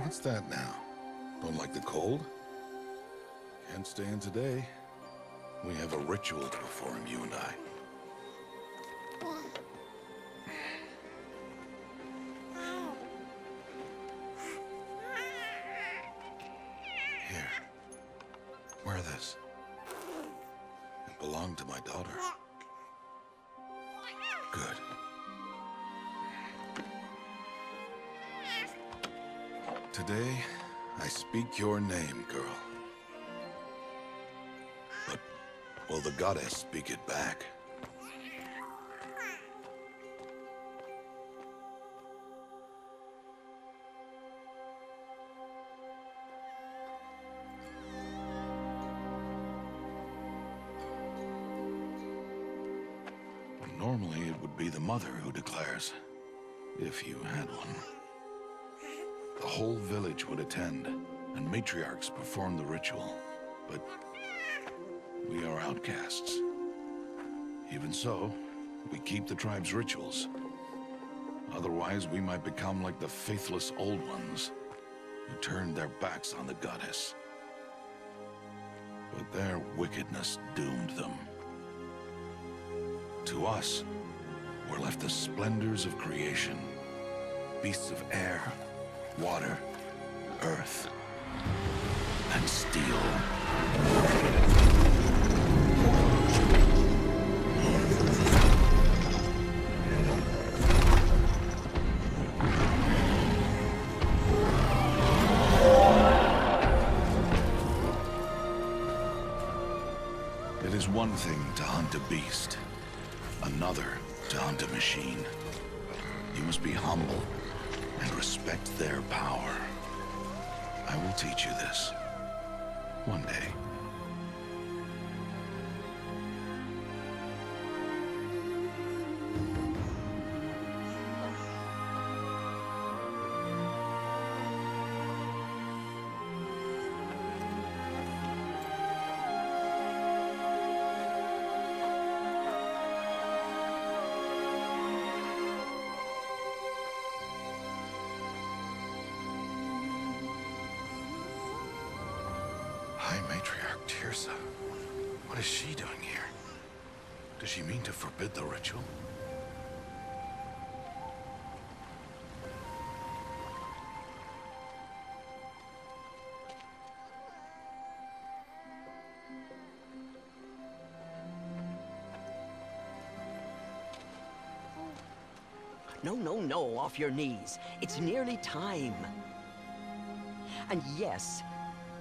What's that now? Don't like the cold? Can't stay in today. We have a ritual to perform, you and I. Here. Wear this. It belonged to my daughter. Good. Today, I speak your name, girl. But will the goddess speak it back? Normally, it would be the mother who declares, if you had one. The whole village would attend, and matriarchs perform the ritual, but we are outcasts. Even so, we keep the tribe's rituals. Otherwise, we might become like the faithless old ones who turned their backs on the goddess. But their wickedness doomed them. To us, we're left the splendors of creation, beasts of air, water, earth, and steel. It is one thing to hunt a beast, another to hunt a machine. You must be humble and respect their power. I will teach you this one day. Matriarch Tirza. What is she doing here? Does she mean to forbid the ritual? No, off your knees. It's nearly time. And yes,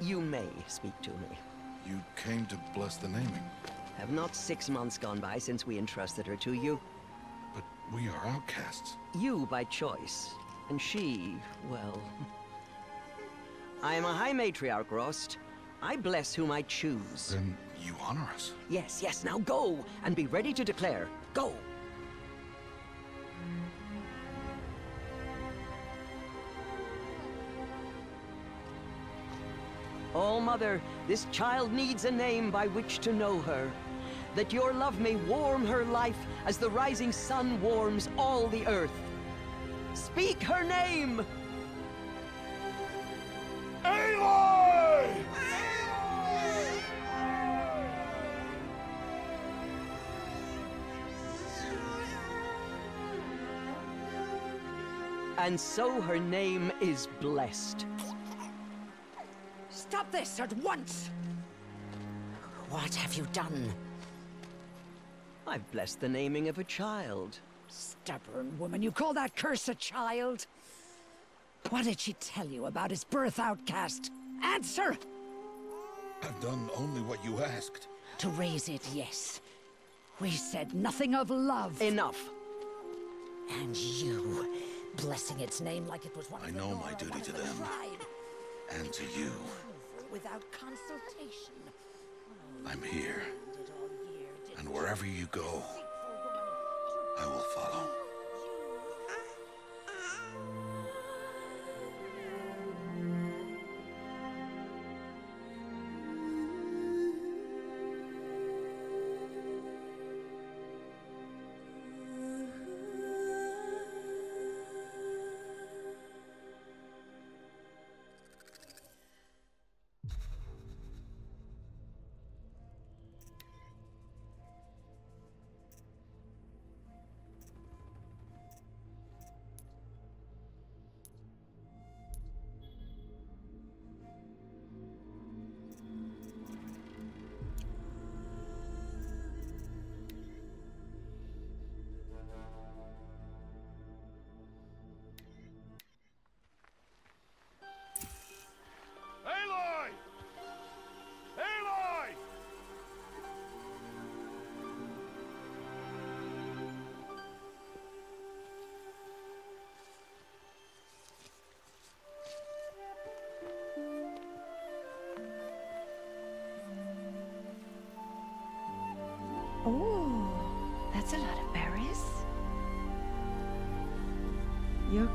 you may speak to me. You came to bless the naming. Have not 6 months gone by since we entrusted her to you? But we are outcasts. You by choice, and she, well... I am a high matriarch, Rost. I bless whom I choose. Then you honor us. Yes, now go, and be ready to declare. Go! All Mother, this child needs a name by which to know her, that your love may warm her life as the rising sun warms all the earth. Speak her name! Aloy! And so her name is blessed. Stop this at once! What have you done? I've blessed the naming of a child. Stubborn woman, you call that curse a child? What did she tell you about his birth, outcast? Answer! I've done only what you asked. To raise it, yes. We said nothing of love. Enough. And you, blessing its name like it was one of the Nora, I know my duty to them. Tribe. And to you. Without consultation. I'm here, and wherever you go, I will follow.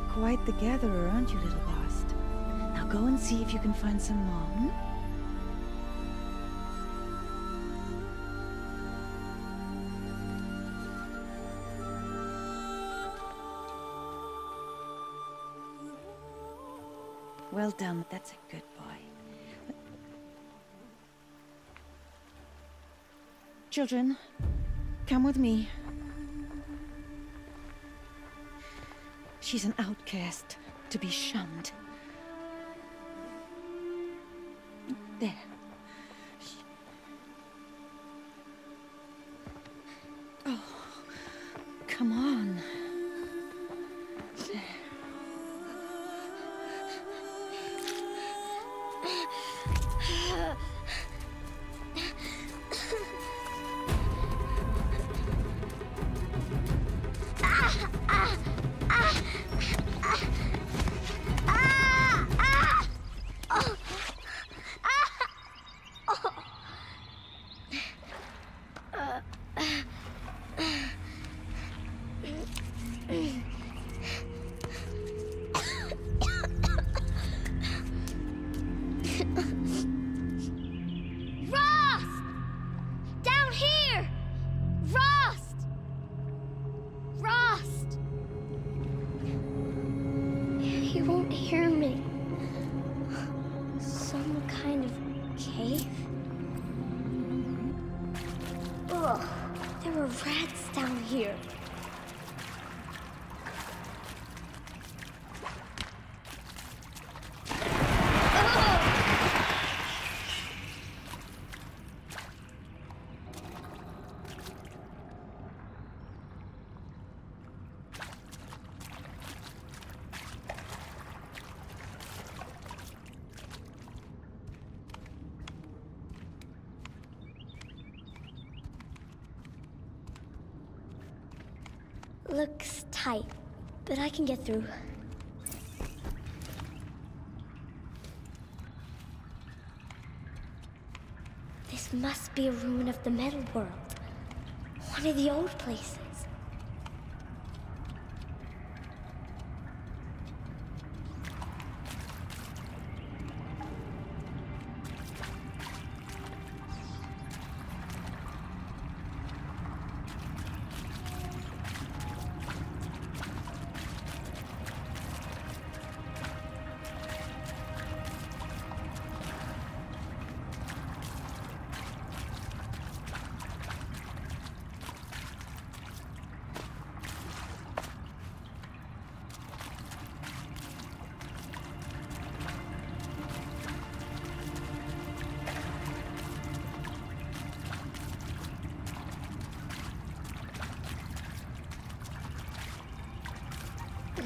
Quite the gatherer, aren't you, little Rost? Now go and see if you can find some more, hmm? Well done. That's a good boy. Children, come with me. She's an outcast, to be shunned. There. Oh, come on. Looks tight, but I can get through. This must be a ruin of the metal world. One of the old places.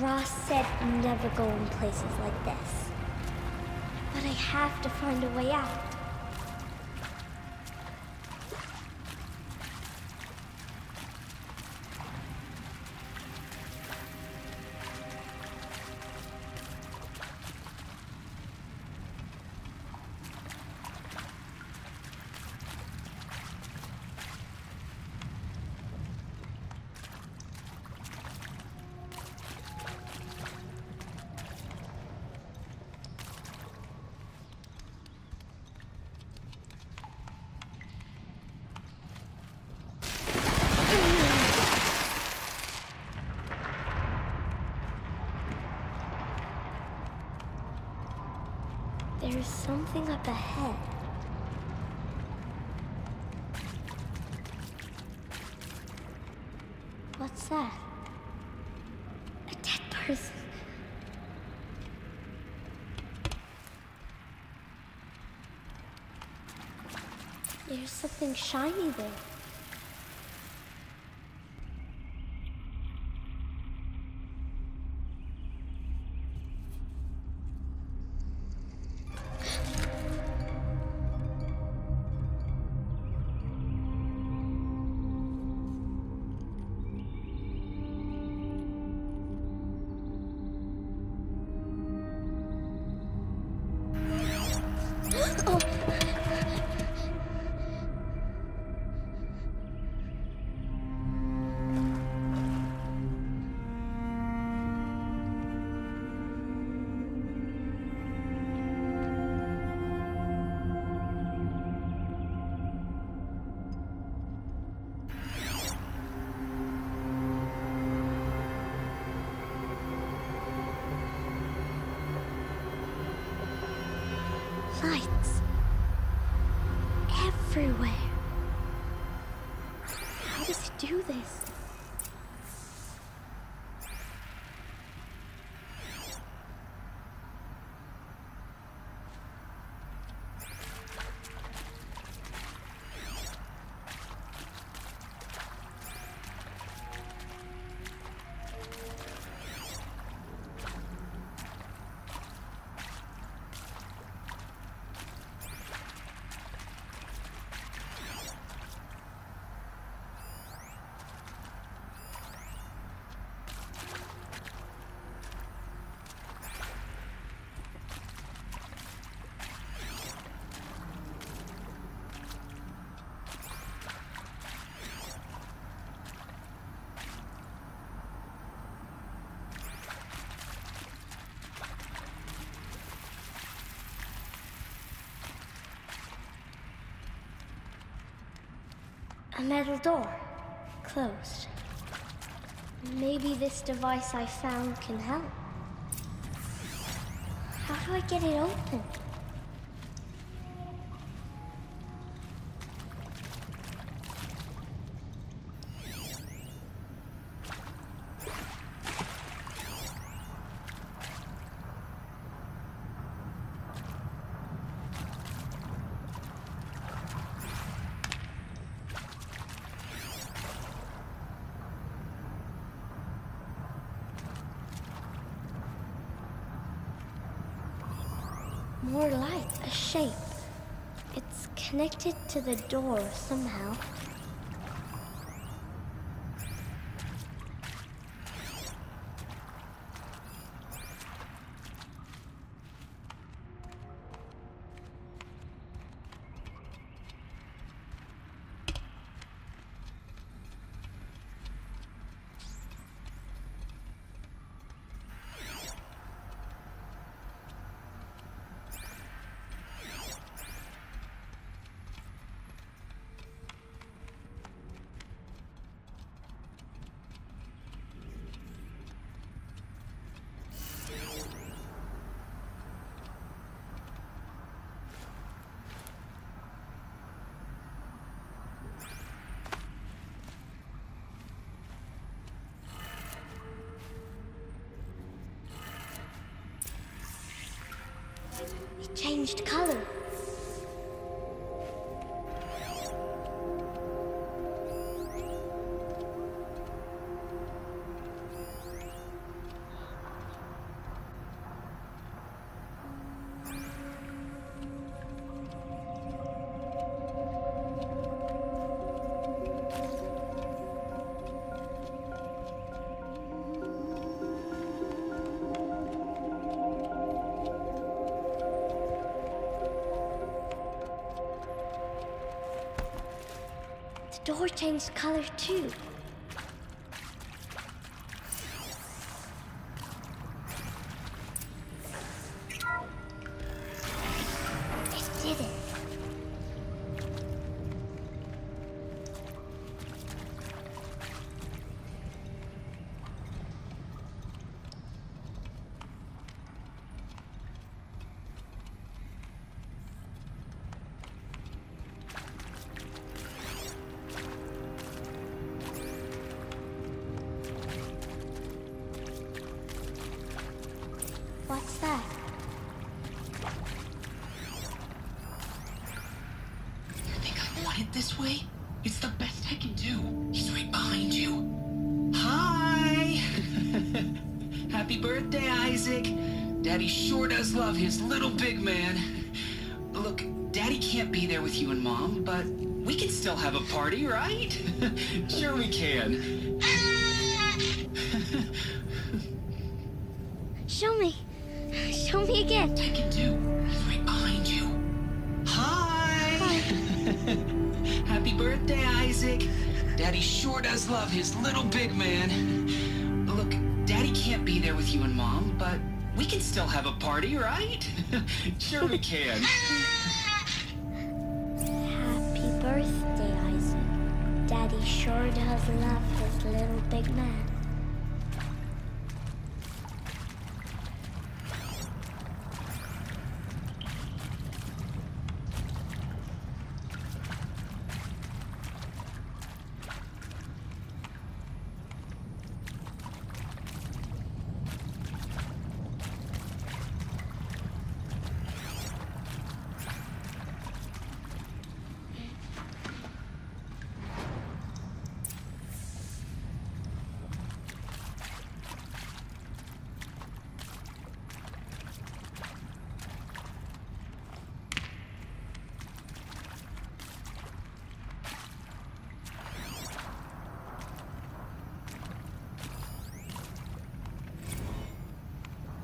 Rost said never go in places like this. But I have to find a way out. There's something up ahead. What's that? A dead person. There's something shiny there. lights. Everywhere. How does it do this? A metal door. Closed. Maybe this device I found can help. How do I get it open? More light, a shape. It's connected to the door somehow. It changed color. The door changed color too. It did it. What's that? You think I want it this way? It's the best I can do. He's right behind you. Hi! Happy birthday, Isaac. Daddy sure does love his little big man. Look, Daddy can't be there with you and Mom, but we can still have a party, right? Sure we can. Show me. Show me again. I can do. He's right behind you. Hi! Hi. Happy birthday, Isaac. Daddy sure does love his little big man. Look, Daddy can't be there with you and Mom, but we can still have a party, right? Sure we can. Happy birthday, Isaac. Daddy sure does love his little big man.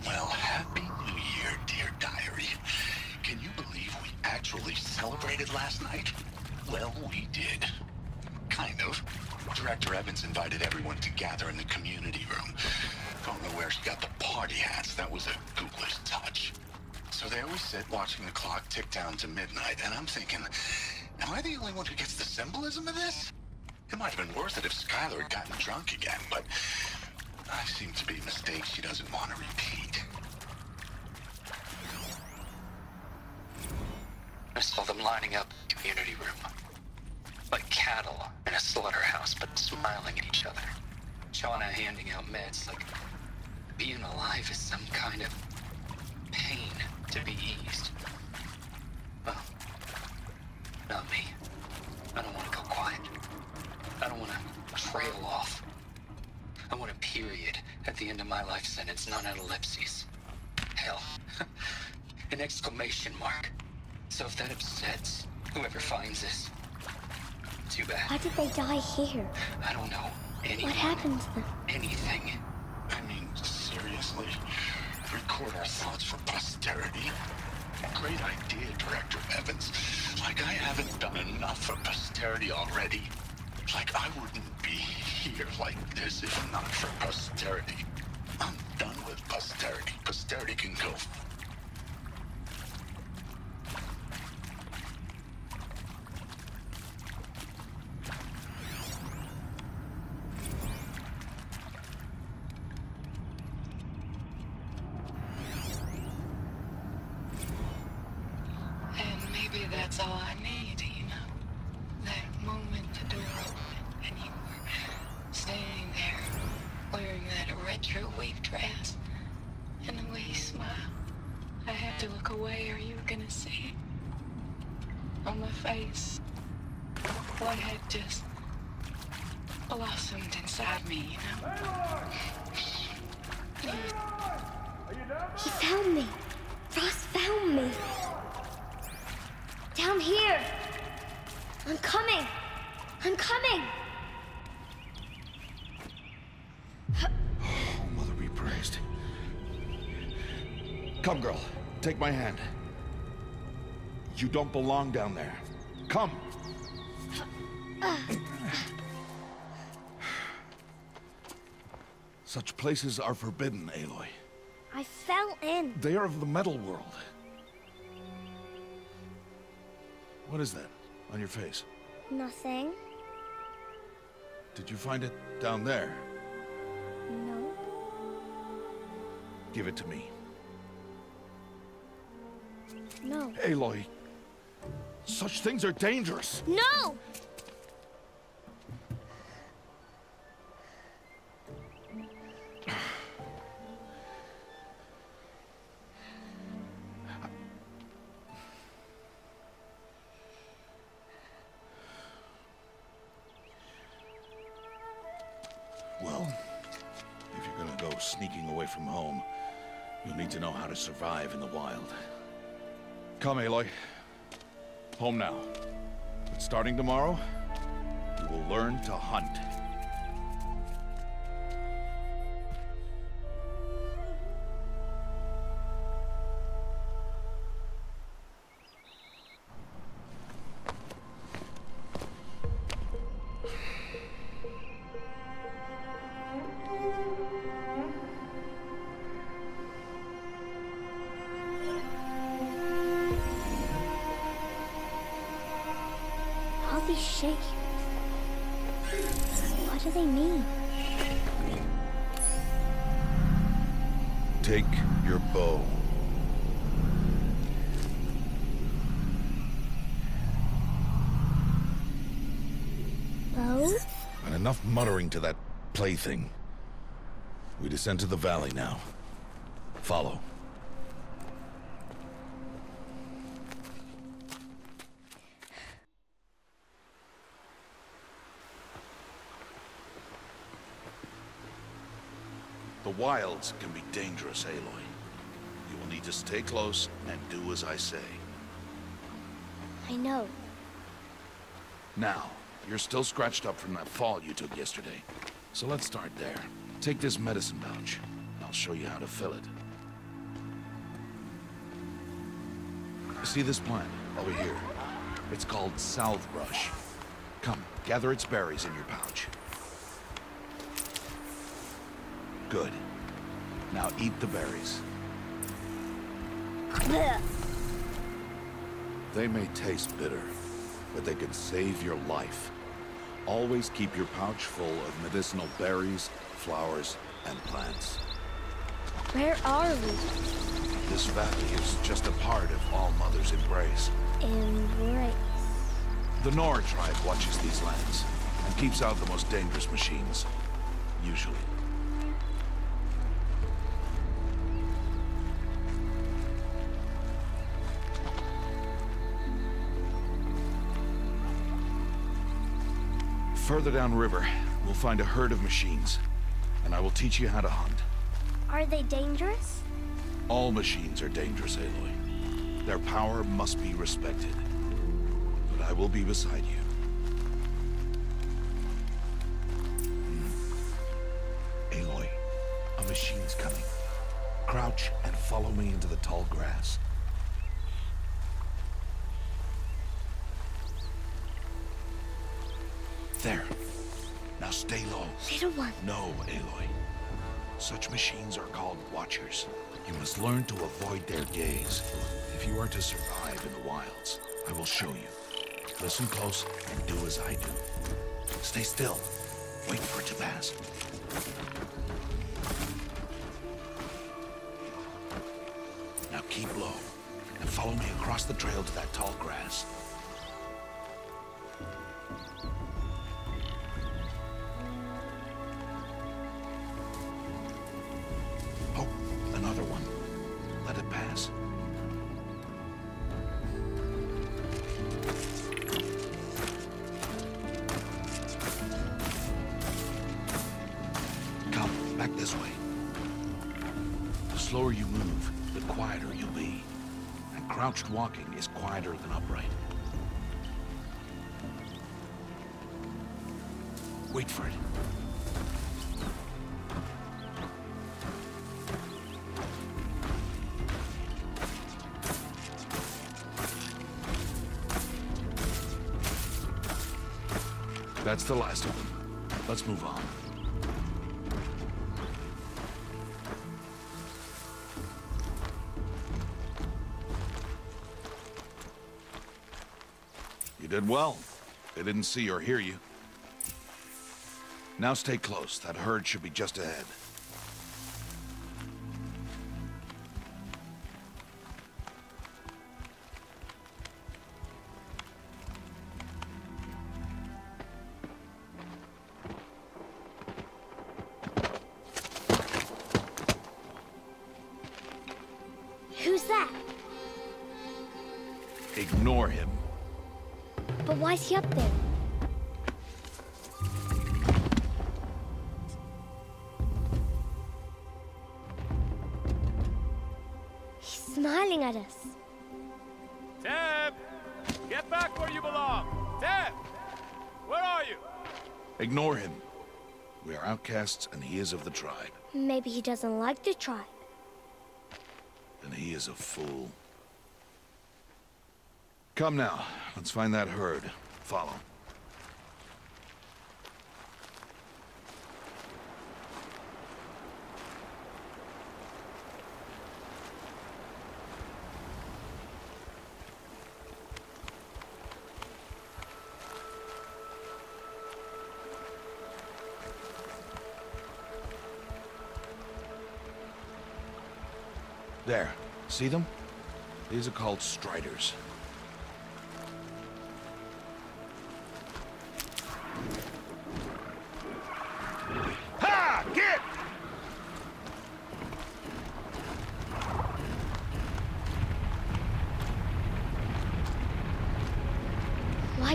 Well, happy New Year, dear diary. Can you believe we actually celebrated last night? Well, we did. Kind of. Director Evans invited everyone to gather in the community room. Don't know where she got the party hats. That was a Googler's touch. So there we sit, watching the clock tick down to midnight, and I'm thinking, am I the only one who gets the symbolism of this? It might have been worth it if Skylar had gotten drunk again, but I seem to be a mistake she doesn't want to repeat. I saw them lining up in the community room, like cattle in a slaughterhouse, but smiling at each other. Shawna handing out meds like being alive is some kind of pain to be eased. Well, not me. I don't want to go quiet. I don't want to trail off. I want a period at the end of my life sentence, not an ellipsis. Hell, an exclamation mark. So if that upsets whoever finds this, too bad. How did they die here? I don't know. Anything. What happened to them? Anything. I mean, seriously? Record our thoughts for posterity? Great idea, Director Evans. Like I haven't done enough for posterity already. Like I wouldn't be here like this if not for posterity. I'm done with posterity. Posterity can go. Come, girl. Take my hand. You don't belong down there. Come. Such places are forbidden, Aloy. I fell in. They are of the metal world. What is that on your face? Nothing. Did you find it down there? No. Give it to me. No. Aloy, such things are dangerous. No! Well, if you're gonna go sneaking away from home, you'll need to know how to survive in the wild. Come, Aloy. Home now. But starting tomorrow, you will learn to hunt. Enough muttering to that plaything. We descend to the valley now. Follow. The wilds can be dangerous, Aloy. You will need to stay close and do as I say. I know. Now. You're still scratched up from that fall you took yesterday. So let's start there. Take this medicine pouch. I'll show you how to fill it. See this plant over here? It's called Southbrush. Come, gather its berries in your pouch. Good. Now eat the berries. They may taste bitter, but they can save your life. Always keep your pouch full of medicinal berries, flowers, and plants. Where are we? This valley is just a part of All Mother's embrace. Embrace. The Nora tribe watches these lands and keeps out the most dangerous machines, usually. Further downriver, we'll find a herd of machines, and I will teach you how to hunt. Are they dangerous? All machines are dangerous, Aloy. Their power must be respected. But I will be beside you. Aloy, a machine's coming. Crouch and follow me into the tall grass. There. Now stay low. Little one. No, Aloy. Such machines are called Watchers. You must learn to avoid their gaze. If you are to survive in the wilds, I will show you. Listen close and do as I do. Stay still. Wait for it to pass. Now keep low and follow me across the trail to that tall grass. Walking is quieter than upright. Wait for it. That's the last of them. Let's move on. Did well. They didn't see or hear you. Now stay close. That herd should be just ahead. Who's that? Ignore him. But why is he up there? He's smiling at us. Teb! Get back where you belong! Teb! Where are you? Ignore him. We are outcasts and he is of the tribe. Maybe he doesn't like the tribe. And he is a fool. Come now. Let's find that herd. Follow. There. See them? These are called striders.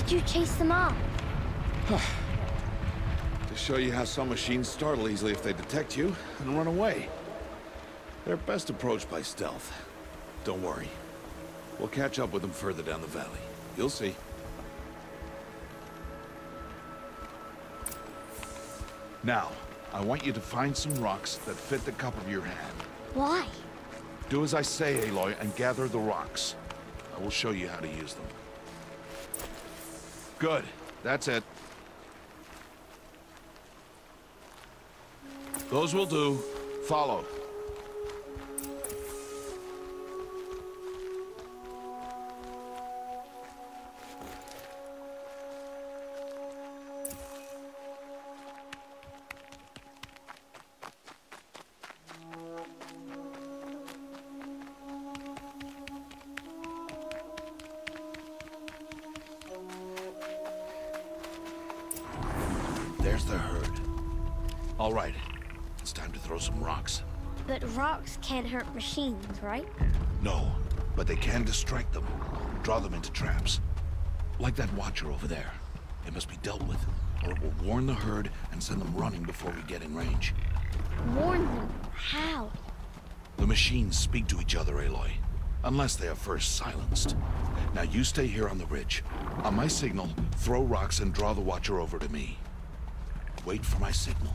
You chase them off. To show you how some machines startle easily if they detect you and run away. They're best approached by stealth. Don't worry. We'll catch up with them further down the valley. You'll see. Now, I want you to find some rocks that fit the cup of your hand. Why? Do as I say, Aloy, and gather the rocks. I will show you how to use them. Good. That's it. Those will do. Follow. There's the herd. All right. It's time to throw some rocks. But rocks can't hurt machines, right? No, but they can distract them. Draw them into traps. Like that watcher over there. It must be dealt with, or it will warn the herd and send them running before we get in range. Warn them? How? The machines speak to each other, Aloy. Unless they are first silenced. Now you stay here on the ridge. On my signal, throw rocks and draw the watcher over to me. Wait for my signal.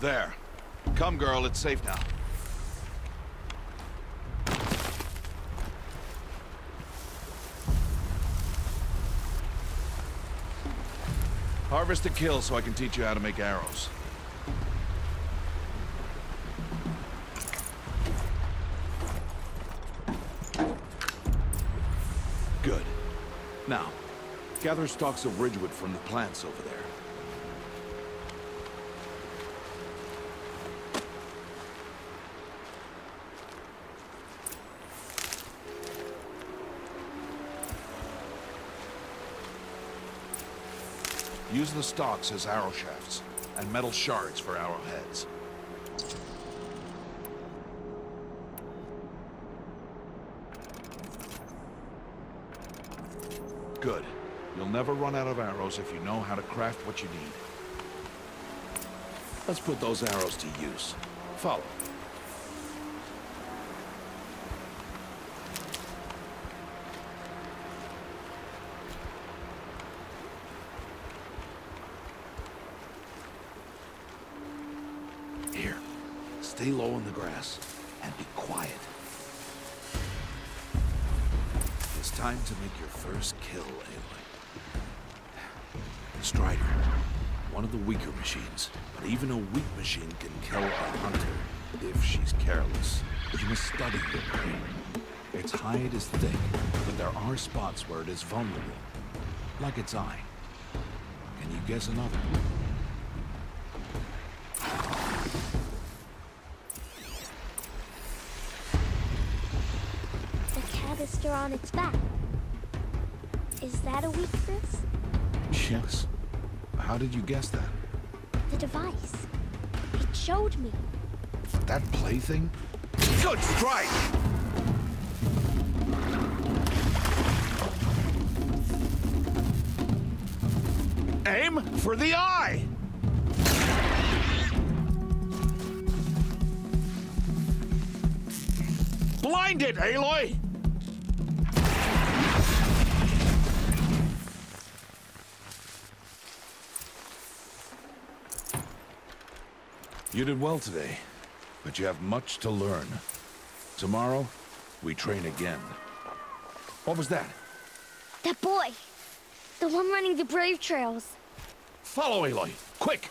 There. Come, girl, it's safe now. Harvest a kill so I can teach you how to make arrows. Good. Now, gather stalks of Ridgewood from the plants over there. Use the stalks as arrow shafts, and metal shards for arrowheads. Good. You'll never run out of arrows if you know how to craft what you need. Let's put those arrows to use. Follow. Stay low in the grass, and be quiet. It's time to make your first kill, Aloy. The Strider. One of the weaker machines. But even a weak machine can kill a hunter, if she's careless. But you must study your prey. Its hide is thick, but there are spots where it is vulnerable. Like its eye. Can you guess another? On its back. Is that a weakness? Yes. How did you guess that? The device. It showed me. That plaything? Good strike! Aim for the eye! Blind it, Aloy! You did well today, but you have much to learn. Tomorrow, we train again. What was that? That boy! The one running the brave trails. Follow, Aloy! Quick!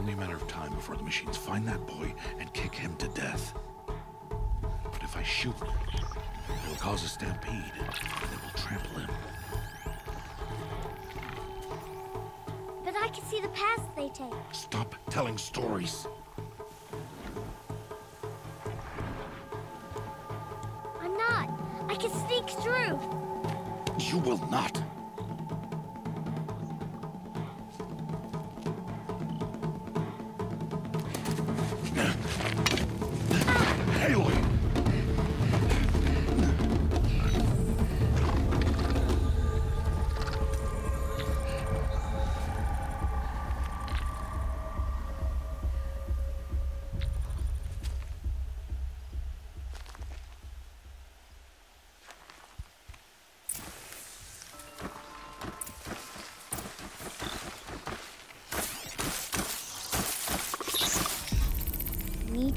only a matter of time before the machines find that boy and kick him to death. But if I shoot, it'll cause a stampede, and they will trample him. But I can see the paths they take. Stop telling stories. I'm not. I can sneak through. You will not.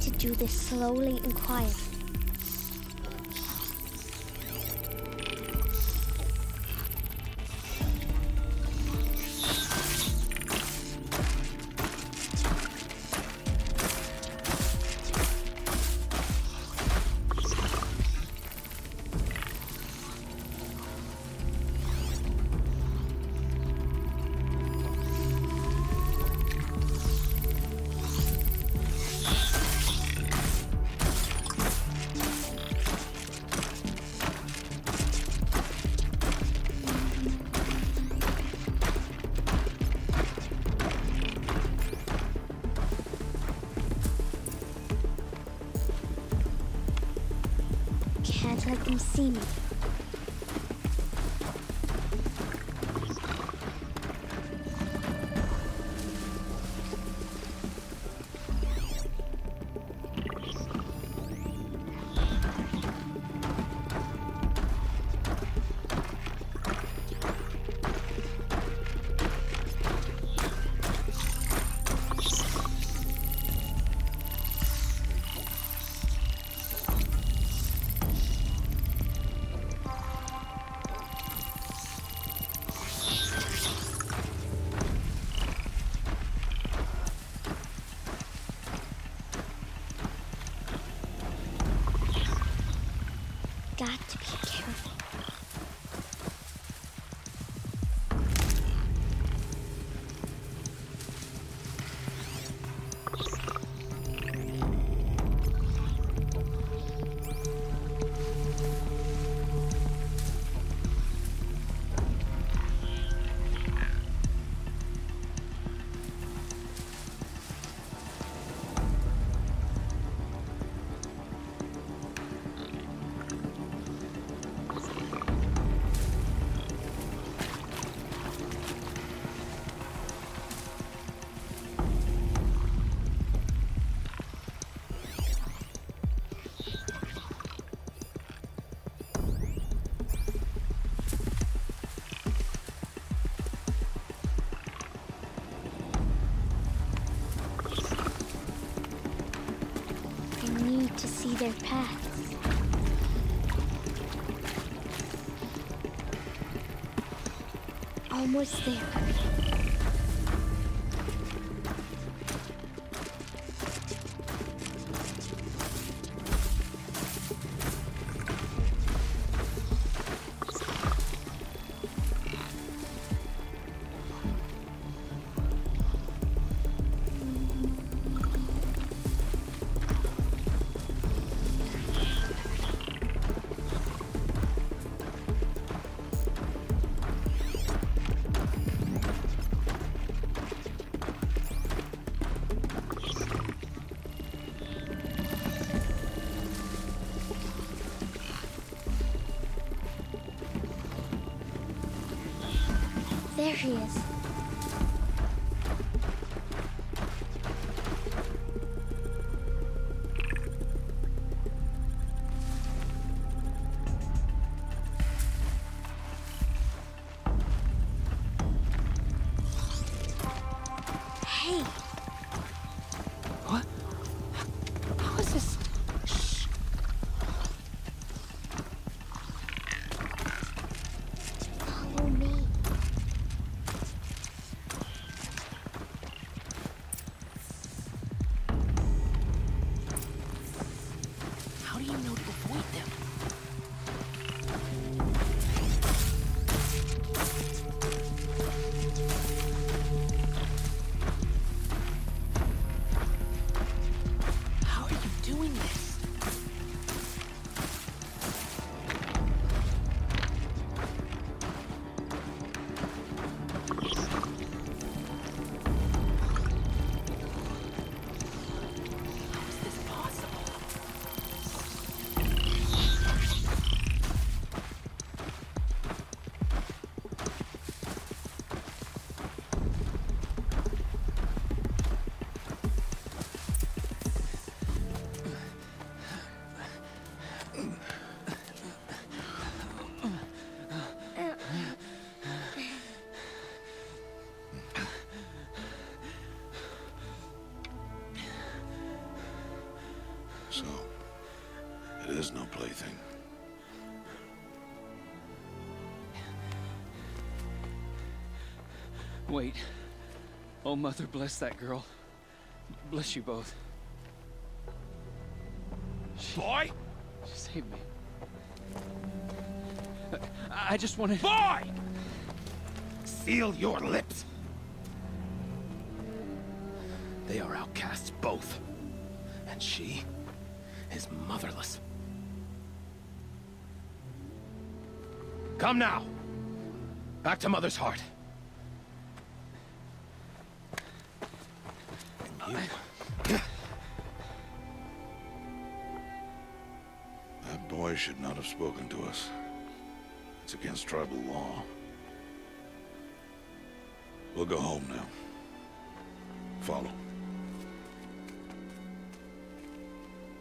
To do this slowly and quietly. Let them see me. Got to be careful. Their paths. Almost there. There he is. Hey! What? How is this? Shh. Follow me. Aloy thing. Wait. Oh, Mother, bless that girl. Bless you both. Boy! She saved me. I just wanted... Boy! Seal your lips! They are outcasts both. And she is motherless. Come now! Back to Mother's heart. And you... That boy should not have spoken to us. It's against tribal law. We'll go home now. Follow.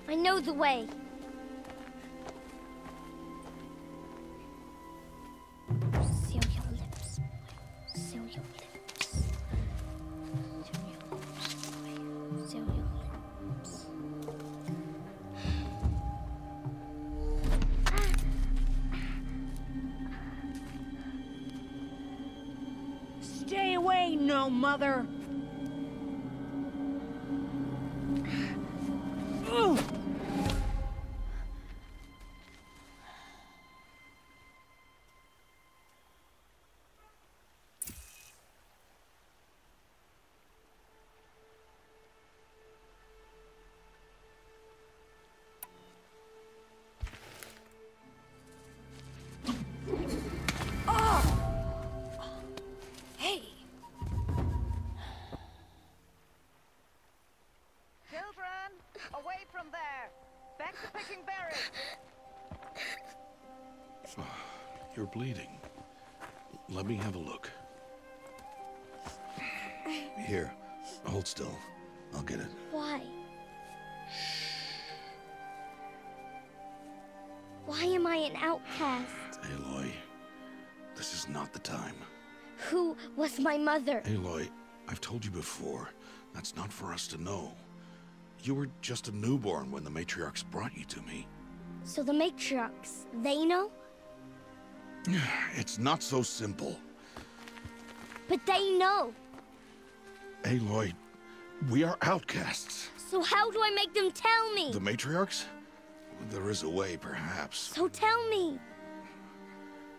I know the way. Mother. Ooh. You're bleeding. Let me have a look. Here, hold still. I'll get it. Why? Shh. Why am I an outcast? Aloy, this is not the time. Who was my mother? Aloy, I've told you before, that's not for us to know. You were just a newborn when the Matriarchs brought you to me. So the Matriarchs, they know? It's not so simple. But they know. Aloy, we are outcasts. So how do I make them tell me? The Matriarchs? There is a way, perhaps. So tell me.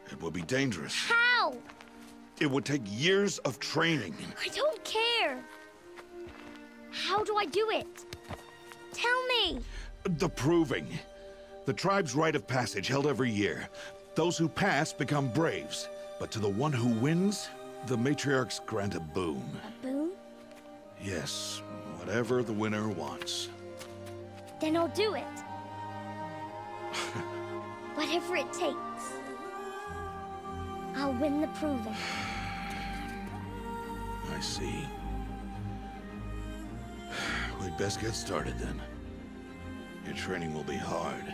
It will be dangerous. How? It would take years of training. I don't care. How do I do it? Tell me. The proving. The tribe's rite of passage held every year. Those who pass become braves, but to the one who wins, the Matriarchs grant a boon. A boon? Yes, whatever the winner wants. Then I'll do it. Whatever it takes. I'll win the proving. I see. We'd best get started then. Your training will be hard.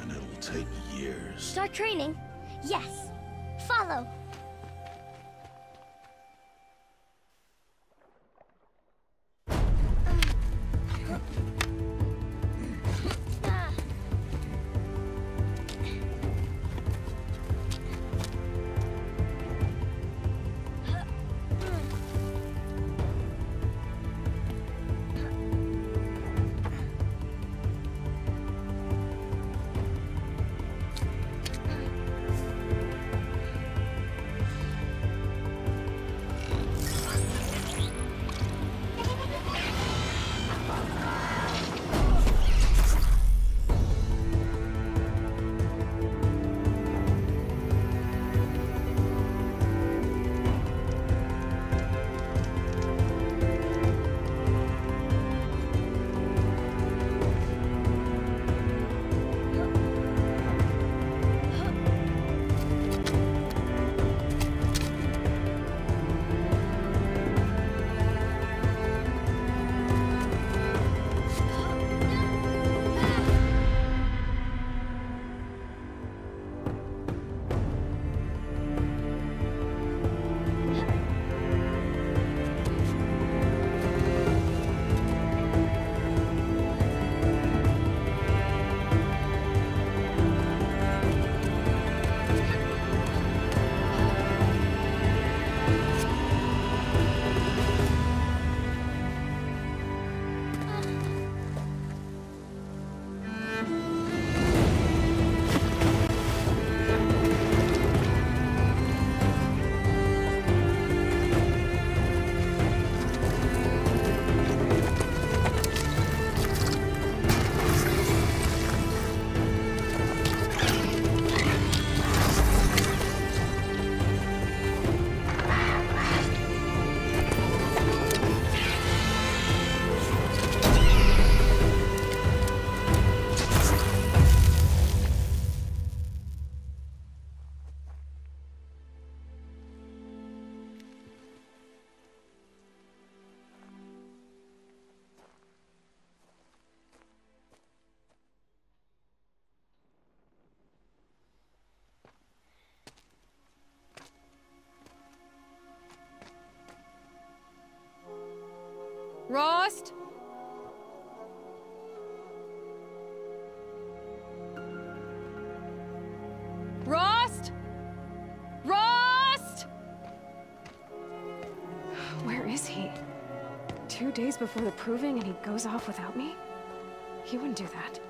And it'll take years. Start training? Yes. Follow. Rost? Rost? Rost? Where is he? 2 days before the proving and he goes off without me? He wouldn't do that.